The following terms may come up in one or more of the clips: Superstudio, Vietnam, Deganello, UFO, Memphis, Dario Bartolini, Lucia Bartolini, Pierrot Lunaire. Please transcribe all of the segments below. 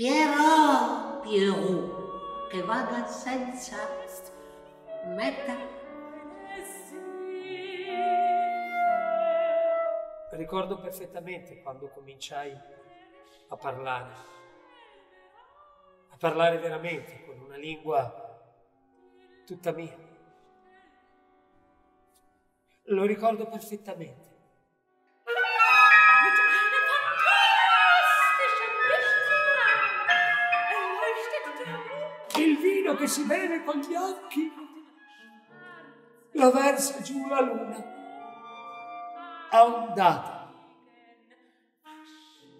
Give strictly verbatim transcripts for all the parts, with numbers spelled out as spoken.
Pierrot, Pierrot, che vada senza meta. Ricordo perfettamente quando cominciai a parlare, a parlare veramente con una lingua tutta mia. Lo ricordo perfettamente. Il vino che si beve con gli occhi lo versa giù la luna. A ondata,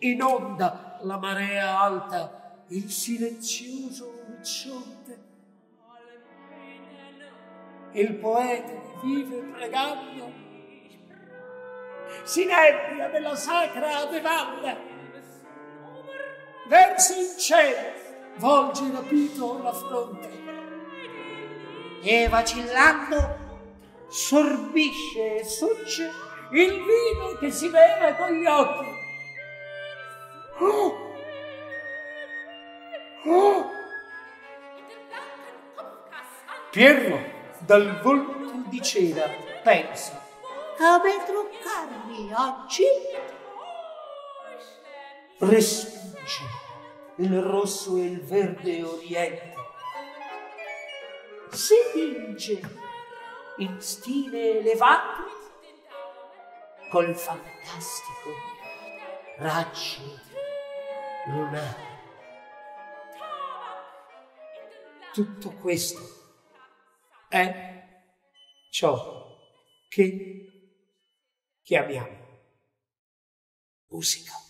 inonda la marea alta il silenzioso orizzonte. Il poeta vive pregando, si inebria della sacra bevanda. Verso il cielo volge rapito la fronte e vacillando sorbisce e succe il vino che si beve con gli occhi. Oh! Oh! Pierrot, dal volto di cera, pensa: come truccarmi oggi? Respinge il rosso e il verde oriente. Si tinge in stile elevato col fantastico raggio lunare. Tutto questo è ciò che chiamiamo musica.